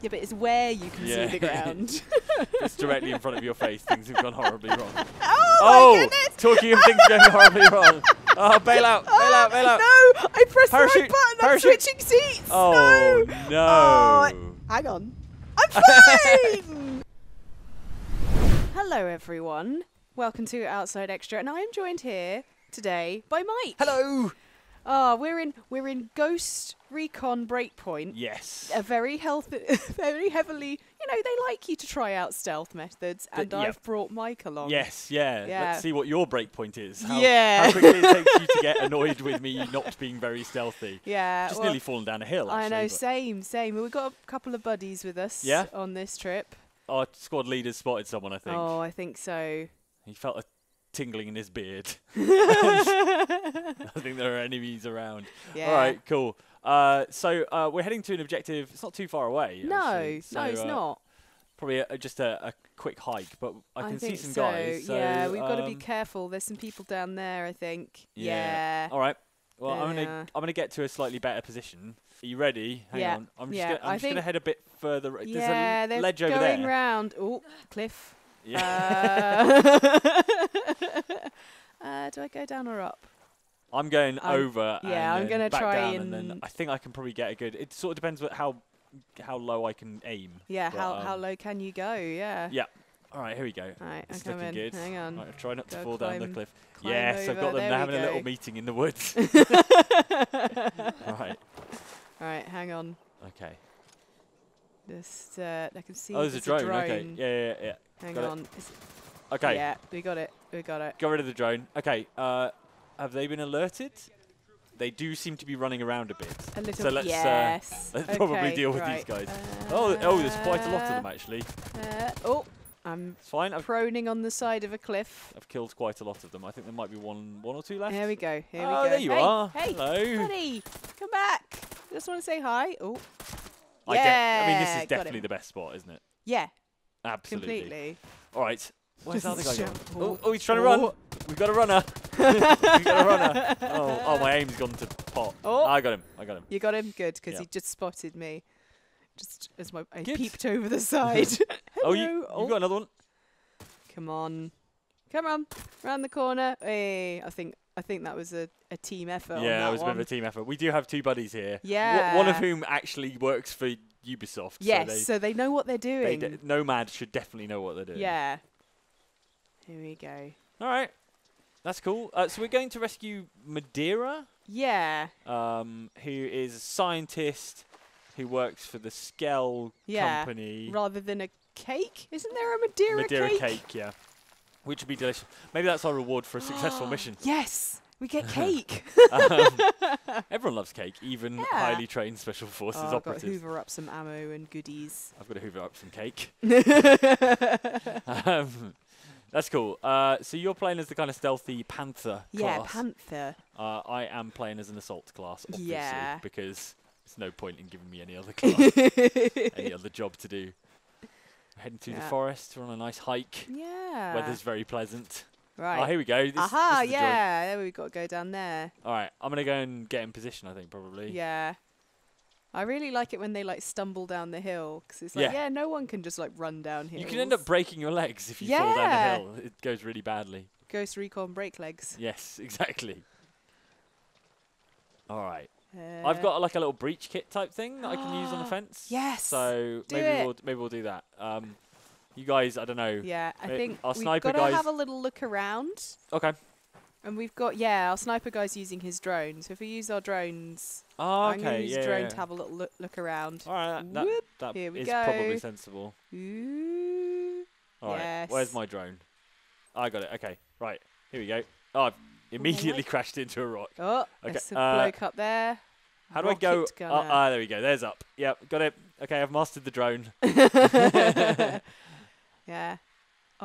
Yeah, but it's where you can see the ground. It's directly in front of your face. Things have gone horribly wrong. Oh my goodness! Talking of things going horribly wrong. Oh, bail out! Bail out! Bail out! No! I pressed the right button. Parachute. I'm switching seats. Oh no! Oh, hang on. I'm fine. Hello, everyone. Welcome to Outside Xtra, and I am joined here today by Mike. Hello. Ah, we're in Ghost Recon Breakpoint. Yes. A very heavily, you know, they like you to try out stealth methods, and I've brought Mike along. Yes, yeah. Let's see what your breakpoint is. How quickly it takes you to get annoyed with me not being very stealthy. Yeah. Just nearly fallen down a hill. Actually, I know. Same. We've got a couple of buddies with us. Yeah? On this trip. Our squad leader spotted someone, I think. Oh, I think so. He felt a tingling in his beard. I think there are enemies around. Yeah. All right, cool. So we're heading to an objective. It's not too far away. No, actually. So, no, it's not. Probably just a quick hike, but I can see some guys. So, yeah, we've got to be careful. There's some people down there, I think. Yeah. All right. Well, I'm gonna get to a slightly better position. Are you ready? Hang on. I'm just gonna head a bit further. There's a ledge over there. Going round. Oh, cliff. Yeah. Do I go down or up? I'm going over. Yeah, I'm going to try and then I think I can probably get a good. It sort of depends on how low I can aim. Yeah, but how low can you go? Yeah. Yeah. All right, here we go. All right, it's looking good. Hang on. Right, I'll try not to fall down the cliff. Yes, over. I've got them. They're having a little meeting in the woods. All right. All right, hang on. Okay. Just I can see. Oh, there's a drone. Okay. Yeah. Hang on. Okay. Yeah, we got it. Got rid of the drone. Okay. Have they been alerted? They do seem to be running around a bit. A little. So let's probably deal with these guys. Oh, there's quite a lot of them actually. I'm proning on the side of a cliff. I've killed quite a lot of them. I think there might be one or two left. Here we go. Oh, there you are. Hey, hello, buddy. Come back. Just want to say hi. Oh. Yeah. I mean, this is definitely the best spot, isn't it? Yeah. Absolutely. Completely. All right. Where's the other guy going? Oh, he's trying to run. We've got a runner. Oh, my aim's gone to pot. Oh. I got him. You got him? Good, because he just spotted me. Just as I peeped over the side. Hello. You got another one. Come on. Round the corner. Hey, I think that was a team effort. Yeah, it was a bit of a team effort. We do have two buddies here. Yeah. One of whom actually works for Ubisoft. Yes, so they know what they're doing. Nomad should definitely know what they're doing. Yeah. Here we go. All right. That's cool. So we're going to rescue Madeira. Yeah. Who is a scientist who works for the Skell company. Rather than a cake? Isn't there a Madeira cake? Madeira cake, yeah. Which would be delicious. Maybe that's our reward for a successful mission. Yes, we get cake. Everyone loves cake, even highly trained special forces operatives. I've got to hoover up some ammo and goodies. I've got to hoover up some cake. That's cool. So you're playing as the kind of stealthy panther class. Yeah, panther. I am playing as an assault class, obviously, because there's no point in giving me any other class, any other job to do. Heading through the forest. We're on a nice hike. Yeah. Weather's very pleasant. Right. Oh, here we go. This is the joy. We've got to go down there. All right. I'm going to go and get in position, I think, probably. Yeah. I really like it when they, like, stumble down the hill. Because it's like, no one can just, like, run down hills. You can end up breaking your legs if you fall down the hill. It goes really badly. Ghost Recon break legs. Yes, exactly. All right. I've got like a little breach kit type thing that I can use on the fence. Yes. So maybe we'll do that. You guys, I don't know. Yeah, I think our sniper guys have a little look around. Okay. And we've got our sniper guy's using his drone. So if we use our drones, I'm going to use drone to have a little look around. All right, that is probably sensible. Ooh. All right, where's my drone? I got it. Okay, right, here we go. Oh. Immediately crashed into a rock. Oh, okay. There's some bloke up there. How do I go? There we go. There's up. Yep, got it. Okay, I've mastered the drone.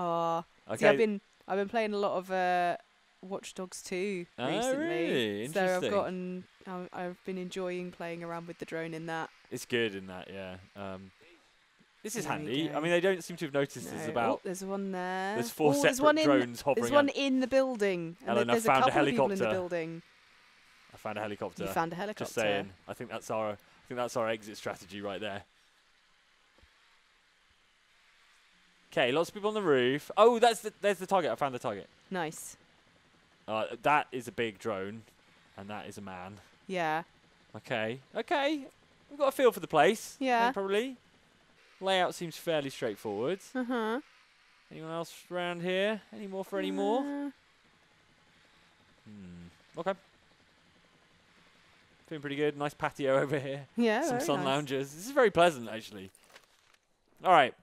Oh. Okay. See, I've been playing a lot of Watch Dogs 2 recently. Really? Interesting. So I've been enjoying playing around with the drone in that. It's good in that, yeah. This is handy. I mean, they don't seem to have noticed this about... Oh, there's one there. There's four separate drones hovering. There's one in the building. And Ellen, there's a couple of people in the building. I found a helicopter. You found a helicopter. Just saying. I think that's our exit strategy right there. Okay, lots of people on the roof. Oh, there's the target. I found the target. Nice. That is a big drone, and that is a man. Yeah. Okay. Okay. We've got a feel for the place. Yeah. Probably. Layout seems fairly straightforward. Uh-huh. Anyone else around here? Any more for any more? Okay. Feeling pretty good. Nice patio over here. Yeah. Some sun loungers. This is very pleasant, actually. All right.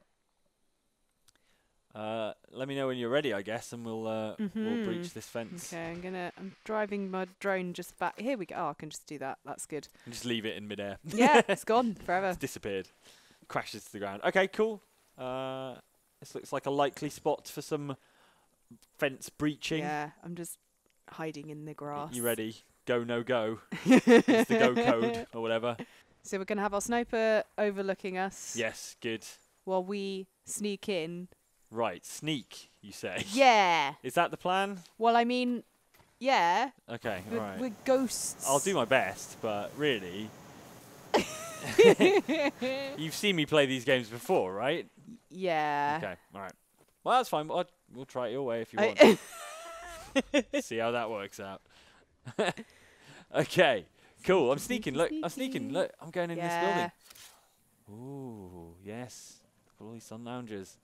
Let me know when you're ready, I guess, and we'll breach this fence. Okay, I'm driving my drone just back. Here we go. Oh, I can just do that. That's good. And just leave it in midair. Yeah, it's gone forever. It's disappeared. Crashes to the ground. Okay, cool. This looks like a likely spot for some fence breaching. Yeah, I'm just hiding in the grass. You ready? Go, no go. It's the go code or whatever. So we're gonna have our sniper overlooking us. Yes, good. While we sneak in. Right, sneak, you say? Yeah. Is that the plan? Well, I mean, yeah. Okay, all right. We're ghosts. I'll do my best, but really... You've seen me play these games before, right? Yeah. Okay, all right. Well, that's fine. We'll try it your way if you want. See how that works out. Okay, cool. I'm sneaking. Look, I'm sneaking. Look, I'm going in this building. Ooh, yes. Got all these sun loungers.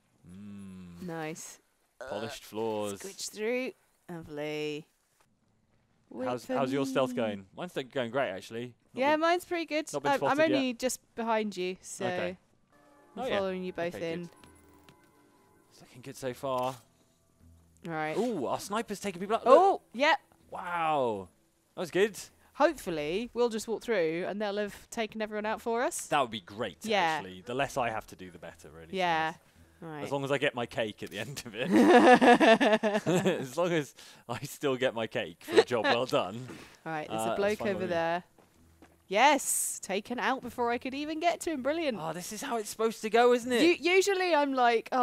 Nice. Polished floors. Switch through. Lovely. How's your stealth going? Mine's going great, actually. Yeah, mine's pretty good. I'm only just behind you, so I'm following you both in. Good. It's looking good so far. Right. Ooh, our sniper's taking people out. Oh, yep. Wow. That was good. Hopefully, we'll just walk through and they'll have taken everyone out for us. That would be great, actually. The less I have to do, the better, really. Yeah. Right. As long as I get my cake at the end of it. As long as I still get my cake for a job well done. All right, there's a bloke over there. Yes, taken out before I could even get to him. Brilliant. Oh, this is how it's supposed to go, isn't it? Usually I'm like, oh,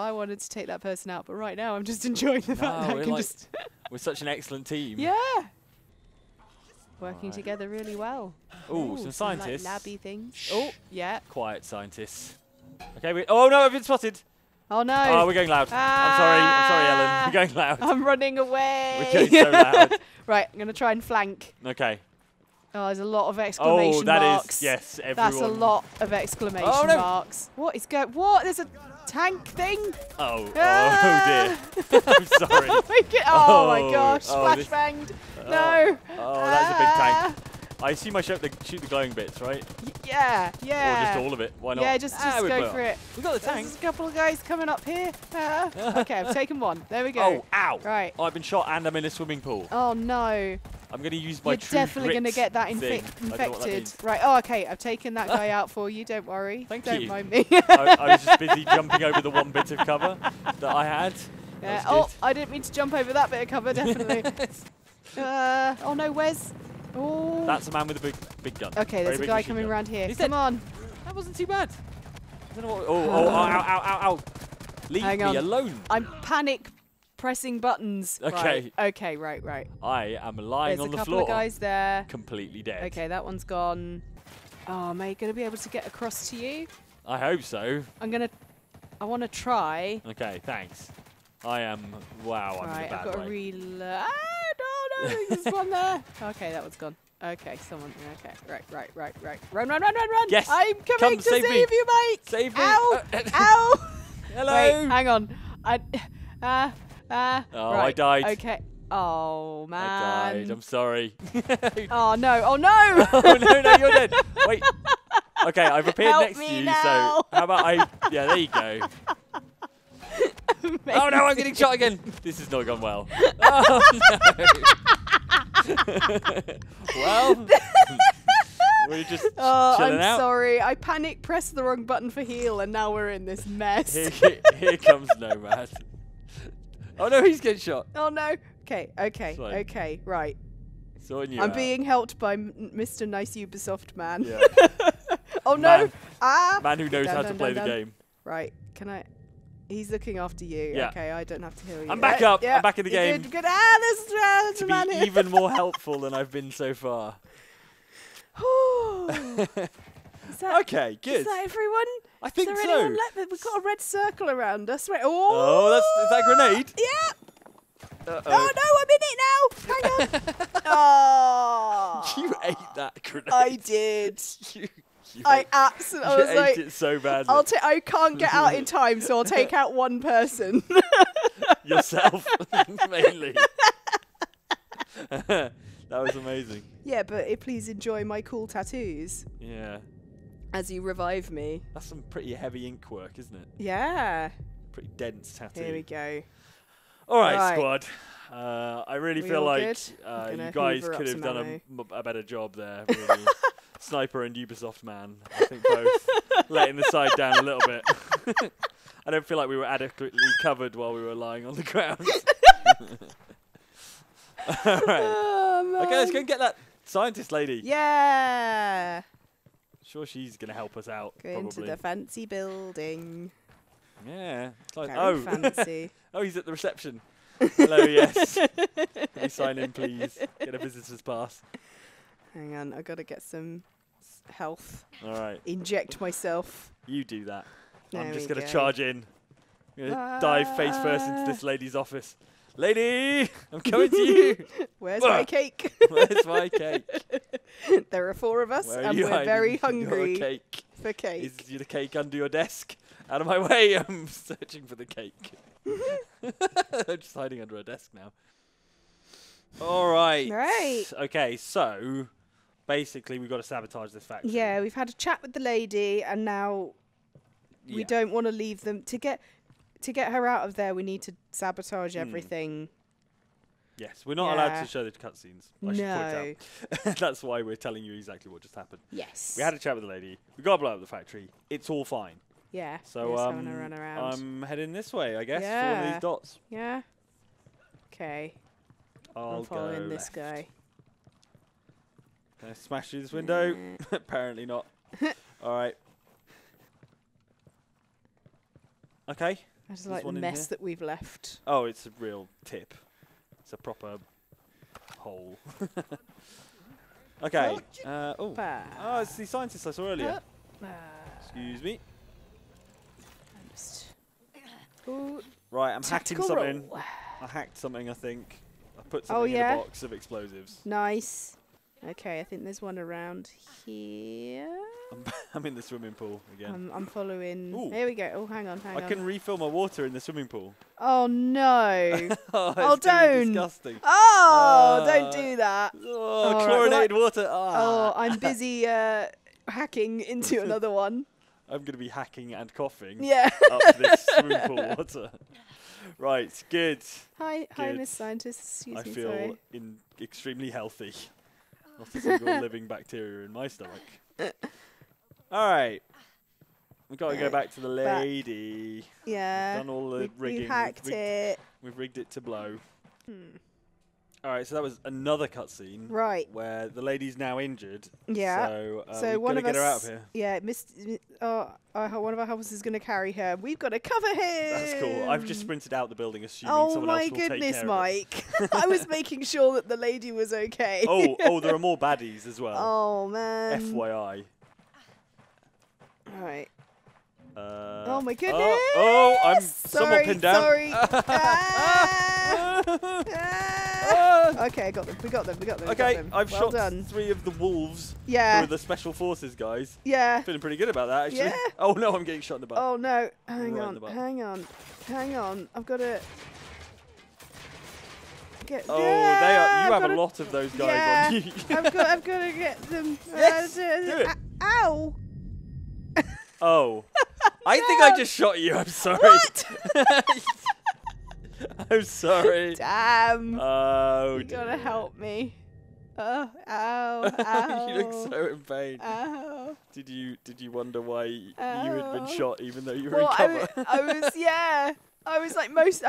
I wanted to take that person out, but right now I'm just enjoying the fact that I can just... We're such an excellent team. Yeah. Working together really well. Ooh, some scientists. Like, labby things. Oh, yeah. Quiet scientists. Okay, oh no, I've been spotted. Oh no. Oh, we're going loud. I'm sorry, Ellen. We're going loud. I'm running away. We're going so loud. Right, I'm going to try and flank. Okay. Oh, there's a lot of exclamation marks. Is, yes, everyone. That's a lot of exclamation marks. What is going, there's a tank thing? Oh, oh dear. I'm sorry. Oh my gosh, flashbanged. No. Oh, that's a big tank. I assume I shoot the glowing bits, right? Yeah, yeah. Or just all of it. Why not? Yeah, just go for it. We've got the tank. There's a couple of guys coming up here. Okay, I've taken one. There we go. Oh, ow. Right. Oh, I've been shot and I'm in a swimming pool. Oh, no. I'm going to use my true grit. You're definitely going to get that infected. Right. Oh, okay. I've taken that guy out for you. Don't worry. Thank you. Don't mind me. I was just busy jumping over the one bit of cover that I had. That I didn't mean to jump over that bit of cover, definitely. Oh, no. Where's... Oh. That's a man with a big gun. Okay, there's a guy coming around here. Come on. That wasn't too bad. I don't know what... ow. Leave me alone. I'm panic pressing buttons. Okay. Right. Okay, right. I am lying on the floor. There's a couple of guys there. Completely dead. Okay, that one's gone. Oh, am I going to be able to get across to you? I hope so. I want to try. Okay, thanks. I am... Wow, I'm in a bad way. I've got to reload... There's one there. Okay, that one's gone. Okay, someone. Okay, right. Run. Yes. I'm coming to save you, Mike. Save me. Ow. Ow. Hello. Wait, hang on. Oh, right. I died. Okay. Oh, man. I died. I'm sorry. Oh, no. Oh, no. Oh, no, you're dead. Wait. Okay, I've appeared next to you, so how about I... Yeah, there you go. Amazing. Oh no, I'm getting shot again. This has not gone well. Oh no. Well, we're just chilling out. I'm sorry. I panic pressed the wrong button for heal and now we're in this mess. Here comes Nomad. Oh no, he's getting shot. Oh no. Okay, right. Sorting you out. I'm being helped by Mr. Nice Ubisoft Man. Yeah. Oh no. Man who knows how to play the game. Right, can I... He's looking after you. Yeah. Okay, I don't have to heal you. I'm back up. Yeah. I'm back in the game. Good. To be even more helpful than I've been so far. It's that, okay, good. Is that everyone? I think so. Is there anyone left? We've got a red circle around us. Wait, oh, that's, is that a grenade? Yeah. Uh-oh. Oh, no, I'm in it now. Hang on. Oh. You ate that grenade. I did. I absolutely ate like, it so badly. I can't get out in time, so I'll take out one person. Yourself, mainly. That was amazing. Yeah, but please enjoy my cool tattoos. Yeah. As you revive me. That's some pretty heavy ink work, isn't it? Yeah. Pretty dense tattoo. Here we go. All right, squad. I really feel like you guys could have done a better job there. Really. Sniper and Ubisoft man. I think both letting the side down a little bit. I don't feel like we were adequately covered while we were lying on the ground. All right. Oh, okay, let's go and get that scientist lady. Yeah. I'm sure she's going to help us out. Going to the fancy building. Yeah. Like, fancy. Oh, he's at the reception. Hello, yes. Can you sign in, please? Get a visitor's pass. Hang on, I've got to get some health. All right. Inject myself. You do that. I'm just going to charge in. I'm going to dive face first into this lady's office. Lady, I'm coming to you. Where's my cake? Where's my cake? There are four of us, and we're very hungry for cake. Is the cake under your desk? Out of my way, I'm searching for the cake. I'm just hiding under a desk now. All right. Right. Okay, so basically we've got to sabotage this factory. Yeah, we've had a chat with the lady, and now we don't want to leave them. To get her out of there, we need to sabotage everything. Yes, we're not allowed to show the cutscenes. I should point out. That's why we're telling you exactly what just happened. Yes. We had a chat with the lady. We got to blow up the factory. It's all fine. Yeah. So run around. I'm heading this way, I guess, for all these dots. Yeah. Okay. I'm following this guy. Can I smash through this window? Apparently not. All right. Okay. I just like the mess that we've left. Oh, it's a real tip. It's a proper hole. Okay. Oh, it's the scientist I saw earlier. Excuse me. Right, I'm hacking something. I hacked something, I think. I put something in a box of explosives. Nice. Okay, I think there's one around here. I'm in the swimming pool again. I'm following. Ooh. Here we go. Oh, hang on. I can refill my water in the swimming pool. Oh, no. Don't. Disgusting. Oh, don't do that. Oh, chlorinated water. Ah. Oh, I'm busy hacking into another one. I'm going to be hacking and coughing up this swimming pool water. Right, good. Hi, Miss Scientist. Excuse me, sorry. I feel extremely healthy. Not a single living bacteria in my stomach. All right. We've got to go back to the lady. Yeah. We've done all the rigging. We've rigged it to blow. All right, so that was another cutscene. Right. Where the lady's now injured. Yeah. So, we've got to get her out of here. Yeah, one of our helpers is going to carry her. We've got to cover him. That's cool. I've just sprinted out the building assuming someone else will take care of it. Oh, my goodness, Mike. I was making sure that the lady was okay. Oh, there are more baddies as well. Oh, man. FYI. All right. Oh, my goodness. Oh, I'm somewhat pinned down. Sorry. Okay, I got them. We got them. Okay, I've shot 3 of the wolves. Yeah. Who are the special forces guys. Yeah. Feeling pretty good about that, actually. Yeah. Oh, no, I'm getting shot in the butt. Oh, no. Hang on. I've got to get... Oh, yeah, you have a lot of those guys on you. I've got to get them. Yes, do it. Ow. Oh. I think I just shot you. I'm sorry. What? I'm sorry. Damn. Oh, you gotta help me. Oh, ow, ow. You look so in pain. Ow. Did you wonder why you had been shot even though you were in cover? I was like most.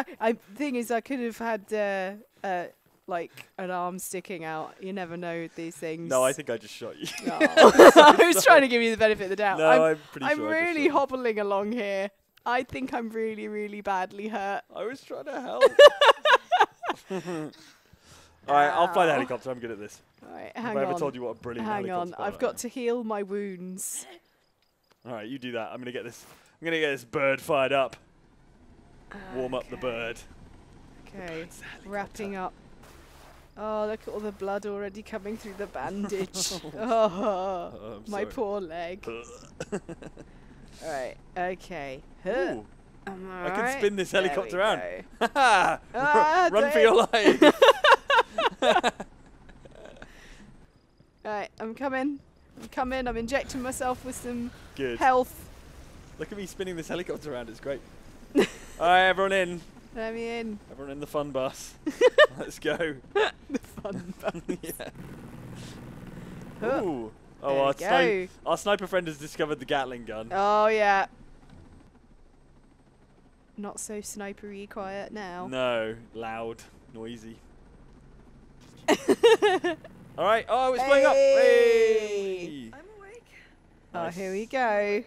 Thing is, I could have had like an arm sticking out. You never know these things. No, I think I just shot you. No. I was trying to give you the benefit of the doubt. No, I'm really hobbling along here. I think I'm really, really badly hurt. I was trying to help. All right, I'll fly the helicopter. I'm good at this. All right, hang on. Have I ever told you what a brilliant helicopter? Hang on, I've got to heal my wounds. All right, you do that. I'm gonna get this bird fired up. Warm up the bird. Okay, wrapping up. Oh, look at all the blood already coming through the bandage. Oh, my poor leg. All right, okay. Ooh, I can spin this helicopter around. Run for your life. All right, I'm coming. I'm coming. I'm injecting myself with some health. Look at me spinning this helicopter around. It's great. All right, everyone in. Let me in. Everyone in the fun bus. Let's go. The fun bus. Yeah. Ooh. Oh, our sniper friend has discovered the Gatling gun. Oh, yeah. Not so snipery quiet now. No. Loud. Noisy. All right. Oh, it's blowing up. Hey. I'm awake. Nice. Oh, here we go.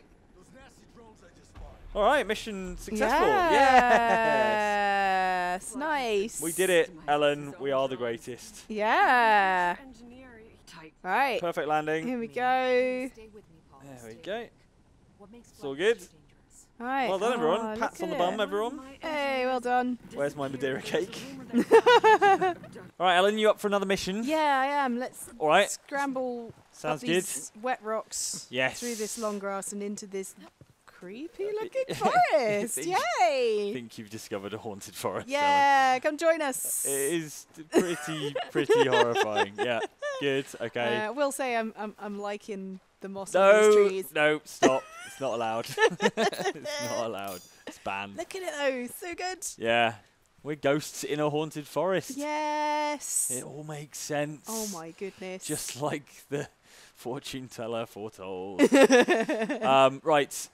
All right, mission successful. Yes. Nice. We did it, Ellen. We are the greatest. Yeah. All right. Perfect landing. Here we go. There we go. It's all good. All right. Well done, everyone. Pats on the bum, everyone. Hey, well done. Where's my Madeira cake? All right, Ellen, you up for another mission? Yeah, I am. Let's scramble up these wet rocks through this long grass and into this creepy looking forest. Yay! I think you've discovered a haunted forest. Yeah, come join us. It is pretty, pretty horrifying. Yeah, good. Okay. I will say I'm liking the moss on these trees. No, stop. It's not allowed. It's not allowed. It's banned. Look at it though. So good. Yeah. We're ghosts in a haunted forest. Yes. It all makes sense. Oh my goodness. Just like the fortune teller foretold. Right.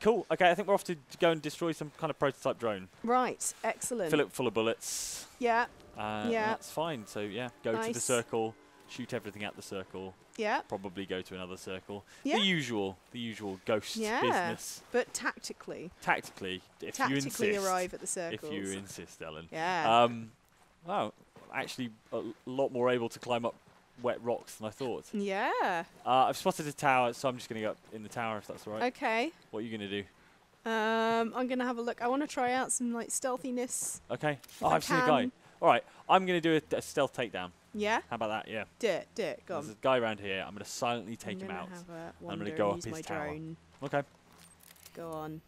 Cool. Okay, I think we're off to go and destroy some kind of prototype drone. Right. Excellent. Fill it full of bullets. Yeah. Yeah. That's fine. So, yeah, go to the circle, shoot everything at the circle. Yeah. Probably go to another circle. Yeah. The usual ghost business. But tactically. Tactically arrive at the circles. If you insist, Ellen. Yeah. Wow. Actually, a lot more able to climb up wet rocks than I thought. Yeah. I've spotted a tower, so I'm just going to go up in the tower if that's all right. Okay. What are you going to do? I'm going to have a look. I want to try out some like stealthiness. Okay. Oh, I've seen a guy. All right. I'm going to do a stealth takedown. Yeah? How about that? Yeah. Do it. Do it. Go on. There's a guy around here. I'm going to silently take him out. I'm going to go up his tower. Okay. Go on.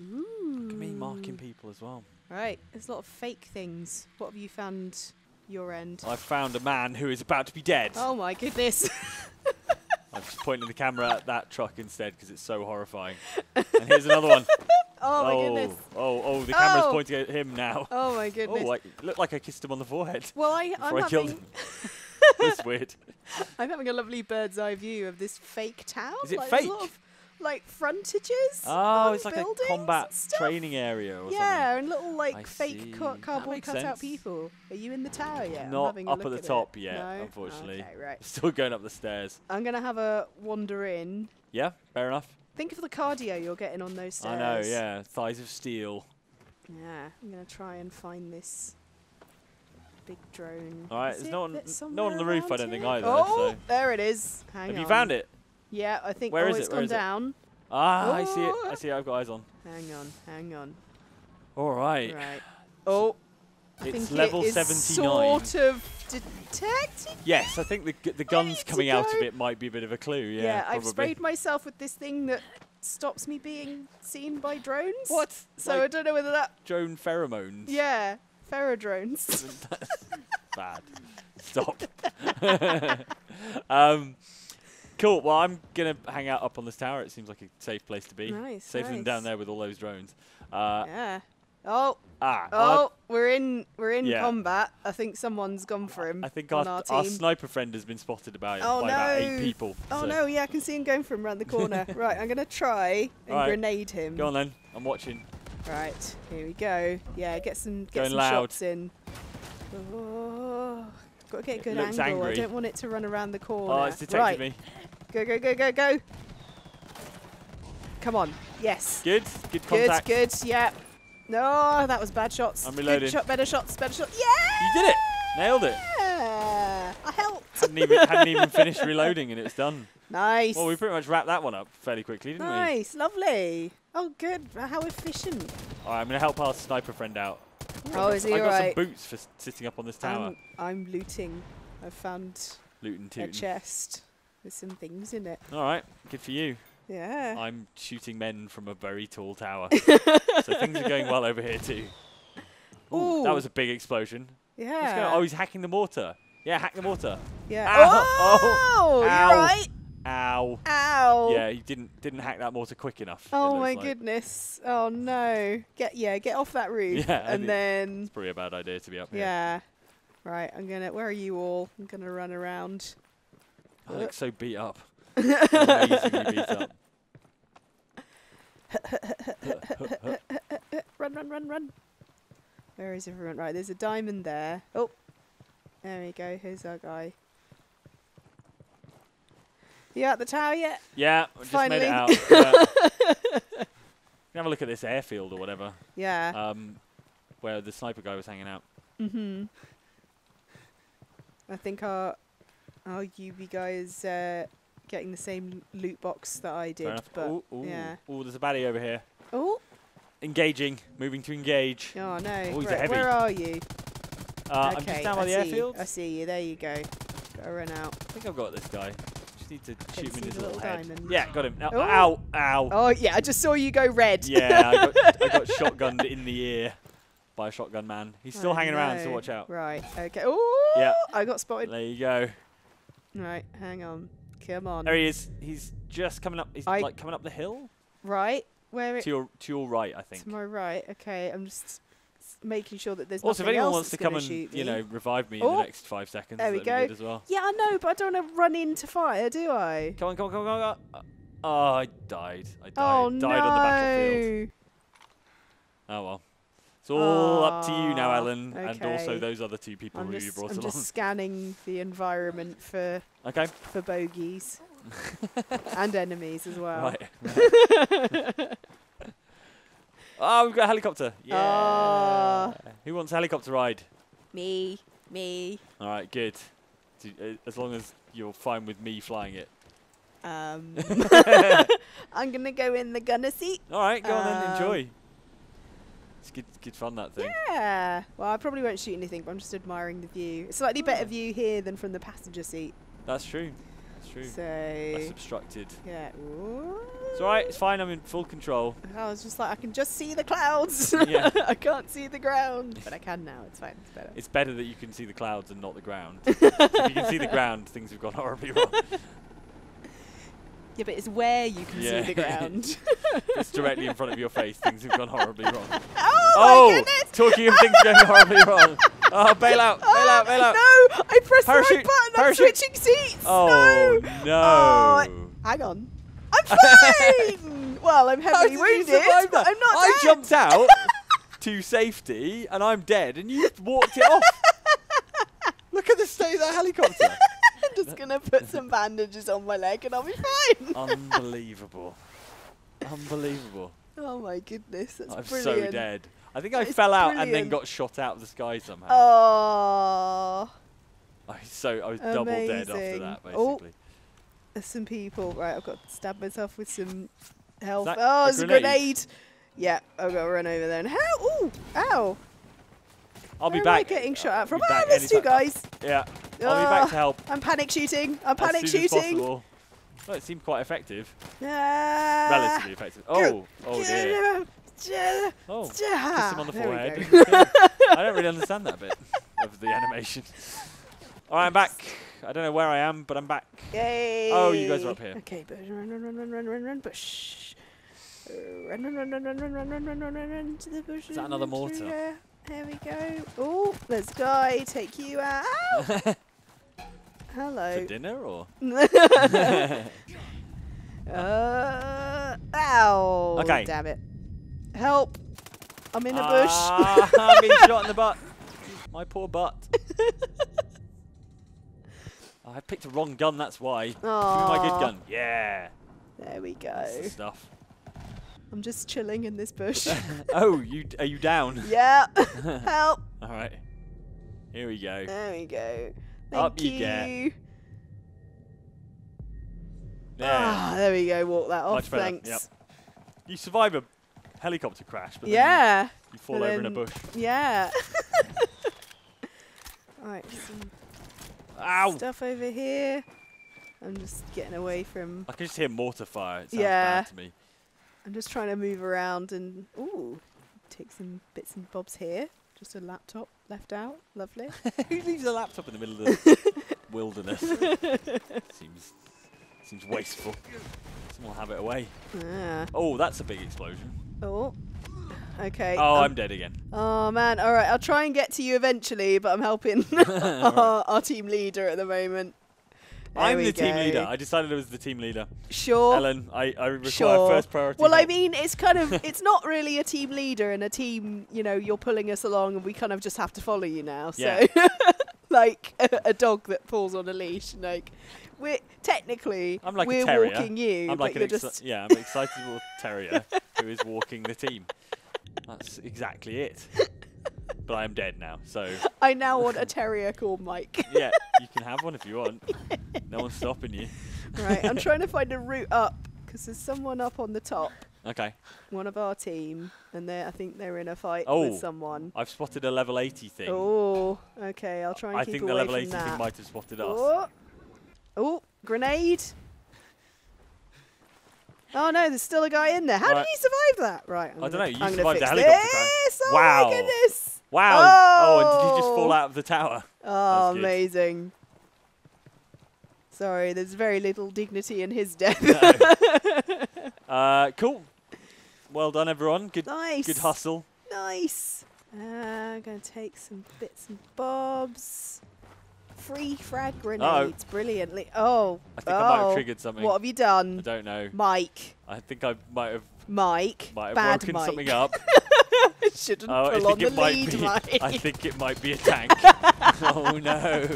Ooh. Look at me marking people as well. Right. There's a lot of fake things. What have you found? Your end. I found a man who is about to be dead. Oh my goodness. I'm just pointing the camera at that truck instead because it's so horrifying. And here's another one. Oh my goodness. Oh, the camera's pointing at him now. Oh my goodness. Oh, looked like I kissed him on the forehead. Well, I killed him. That's weird. I'm having a lovely bird's eye view of this fake town. Is it fake? There's a lot of, like, frontages. Oh, it's like a combat training area or something. Yeah, and little, like, fake cardboard cutout people. Are you in the tower yet? Not up at the top yet, unfortunately. Okay, right. Still going up the stairs. I'm going to have a wander in. Yeah, fair enough. Think of the cardio you're getting on those stairs. I know, yeah. Thighs of steel. Yeah, I'm going to try and find this big drone. All right, there's no one on the roof, I don't think, either. Oh, there it is. Hang on. Have you found it? Yeah, I think it's gone down. Ah, I see it. I see it. I've got eyes on. Hang on, hang on. All right. Right. Oh, it's level 79. Sort of detected. Yes, I think the guns coming out of it might be a bit of a clue. Yeah. Yeah, I've sprayed myself with this thing that stops me being seen by drones. What? So like I don't know whether that drone pheromones. Yeah, pherodrones. Bad. Stop. Cool. Well, I'm going to hang out up on this tower. It seems like a safe place to be. Nice. Safer than down there with all those drones. Yeah. Oh. Ah. Oh, we're in combat. I think someone's gone for him. I think our sniper friend has been spotted by about 8 people. Oh, so. No. Yeah, I can see him going from around the corner. Right. I'm going to try and grenade him. Go on, then. I'm watching. Right. Here we go. Yeah, get some shots in. Oh. Got to get a good angle. Angry. I don't want it to run around the corner. Oh, it's detected me. Go, go, go, go, go. Come on. Yes. Good. Good contact. Good, good. Yeah. No, that was bad shots. I'm reloading. Good shot, better shots, better shots. Yeah! You did it. Nailed it. I helped. hadn't even finished reloading and it's done. Nice. Well, we pretty much wrapped that one up fairly quickly, didn't we? Nice, lovely. Oh, good. How efficient. All right, I'm going to help our sniper friend out. Oh, is he all right? I got some boots for sitting up on this tower. I'm looting. I found a chest with some things in it. All right, good for you. Yeah. I'm shooting men from a very tall tower. So things are going well over here too. Ooh, that was a big explosion. Yeah. Oh, he's hacking the mortar. Yeah, hack the mortar. Yeah. Ow. Oh, oh. Ow. You're right. Ow. Ow. Yeah, he didn't hack that mortar quick enough. Oh my goodness. Oh no. Get off that roof. Yeah, and then. It's probably a bad idea to be up here. Yeah. Right. I'm gonna. Where are you all? I'm gonna run around. I look so beat up. Amazingly beat up. Run, run, run, run. Where is everyone? Right, there's a diamond there. Oh, there we go. Here's our guy. You out the tower yet? Yeah, I just made it out. Have a look at this airfield or whatever. Yeah. Where the sniper guy was hanging out. Mm-hmm. I think our UB guy is getting the same loot box that I did. But ooh, ooh, yeah. Oh, there's a baddie over here. Oh. Engaging, moving to engage. Oh no! Oh, he's heavy. Where are you? Okay, I'm just down by the airfield. I see you. There you go. Gotta run out. I think I've got this guy. Just need to shoot him in his little head. Diamond. Yeah, got him. Ow, ow, ow! Oh yeah, I just saw you go red. Yeah, I got shotgunned in the ear by a shotgun man. He's still hanging around, so watch out. Right. Okay. Oh! Yeah. I got spotted. There you go. Right. Hang on. Come on. There he is. He's just coming up. He's like coming up the hill. Right. To your right, I think. To my right, okay. I'm just making sure that there's also, if anyone wants to come and revive me in the next 5 seconds, there we go. As well. Yeah, I know, but I don't want to run into fire, do I? Come on, come on, come on, come on! Oh, I died. I died on the battlefield. Oh well, it's all up to you now, Ellen, and also those other two people who you brought along. I'm just scanning the environment for for bogeys. And enemies as well. Right. Oh, we've got a helicopter. Yeah. Who wants a helicopter ride? Me. Me. All right, good. As long as you're fine with me flying it. I'm going to go in the gunner seat. All right, go on then. Enjoy. It's good fun, that thing. Yeah. Well, I probably won't shoot anything, but I'm just admiring the view. It's slightly better view here than from the passenger seat. That's true. True. So that's obstructed. Yeah. Ooh. It's alright, it's fine, I'm in full control. I was just like, I can just see the clouds. Yeah. I can't see the ground. But I can now, it's fine, it's better. It's better that you can see the clouds and not the ground. If you can see the ground, things have gone horribly wrong. Yeah, but it's where you can see the ground. It's directly in front of your face, things have gone horribly wrong. Oh my goodness! Talking of things going horribly wrong. Oh, bail out, bail out, bail out. No, I pressed the right button, I'm switching seats. Oh, no. Oh, hang on. I'm fine! Well, I'm heavily wounded, but I'm not dead. I jumped out to safety, and I'm dead, and you walked it off. Look at the state of that helicopter. I'm just going to put some bandages on my leg, and I'll be fine. Unbelievable. Unbelievable. Oh, my goodness, that's brilliant. I'm so dead. I think I fell out and then got shot out of the sky somehow. Oh! I was double dead after that, basically. Oh. There's some people. Right, I've got to stab myself with some health. Oh, it's a grenade! Yeah, I've got to run over there and help! Ooh! Ow! I'll be back. Where am I getting shot at from? Oh, there's two guys! Yeah, I'll be back to help. I'm panic shooting! I'm panic shooting! Well, it seemed quite effective. Relatively effective. Oh! Oh dear. Oh, kissed him on the forehead. I don't really understand that bit of the animation. All right, I'm back. I don't know where I am, but I'm back. Yay! Oh, you guys are up here. Okay, but run, run, run, run, run, run, run, bush. Run, run, run, run, run, run, run, run, run, run, run to the bush. Is that another mortar? Yeah. There we go. Oh, there's a guy. Take you out. Hello. For dinner or? Ow. Okay. Damn it. Help! I'm in a bush. I'm being shot in the butt. My poor butt. Oh, I picked the wrong gun, that's why. Give me my good gun. Yeah. There we go. That's the stuff. I'm just chilling in this bush. Oh, are you down? Yeah. Help! All right. Here we go. There we go. Thank you. Up you get. Ah, there we go. Walk that off. Much better. Thanks. Yep. You survive a helicopter crash, but yeah, then you fall over in a bush. Yeah. All right. Ow. Stuff over here. I'm just getting away from. I can just hear mortar fire. It sounds bad to me. I'm just trying to move around and take some bits and bobs here. Just a laptop left out. Lovely. Who leaves a laptop in the middle of the wilderness? Seems wasteful. Someone will have it away. Ah. Oh, that's a big explosion. Oh. Okay. Oh, I'm dead again. Oh man. All right. I'll try and get to you eventually, but I'm helping our team leader at the moment. There I'm the team leader. I decided I was the team leader. Sure. Ellen, I require first priority. Well, I mean, it's kind of, it's not really a team leader and a team, you know, you're pulling us along and we kind of just have to follow you now. Yeah. So, like a dog that pulls on a leash. Like, we're technically, I'm like we're a terrier. Walking you. I'm like an yeah, I'm an excitable terrier who is walking the team. That's exactly it. But I'm dead now, so... I now want a terrier called Mike. Yeah, you can have one if you want. No one's stopping you. Right, I'm trying to find a route up, because there's someone up on the top. Okay. One of our team, and I think they're in a fight with someone. I've spotted a level 80 thing. Oh, okay, I'll try and keep away from that. I think the level 80 thing might have spotted us. Oh, grenade. Oh no, there's still a guy in there. How did you survive that? Right, I don't know. You survived the helicopter crash. Oh wow. My goodness. Wow. Oh, and did you just fall out of the tower? Oh, amazing. Sorry, there's very little dignity in his death. No. Cool. Well done, everyone. Good, good hustle. Nice. I'm going to take some bits and bobs. Free frag grenades, brilliantly. Oh, I think I might have triggered something. What have you done? I don't know. Mike. I think I might have. Might have broken something up. It shouldn't pull on the lead, Mike. I think it might be a tank. Oh no.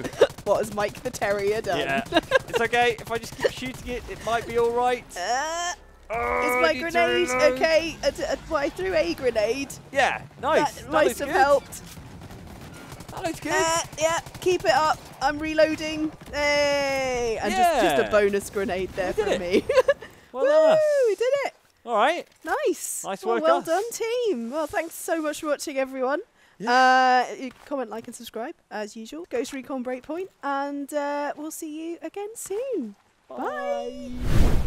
What has Mike the Terrier done? Yeah. It's okay. If I just keep shooting it, it might be all right. Is my grenade okay? Well, I threw a grenade. Yeah. Nice. That might have helped. That looks good. Yeah. Keep it up. I'm reloading. Hey. And just a bonus grenade there for me. Well, we did it. All right. Nice. Nice work. Well done, team. Well, thanks so much for watching, everyone. Yeah. Comment, like, and subscribe, as usual. Ghost Recon Breakpoint. And we'll see you again soon. Bye. Bye.